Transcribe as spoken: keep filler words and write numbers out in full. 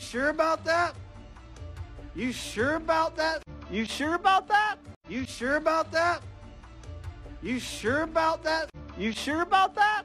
Sure about that? You sure about that? You sure about that? You sure about that? You sure about that? You sure about that?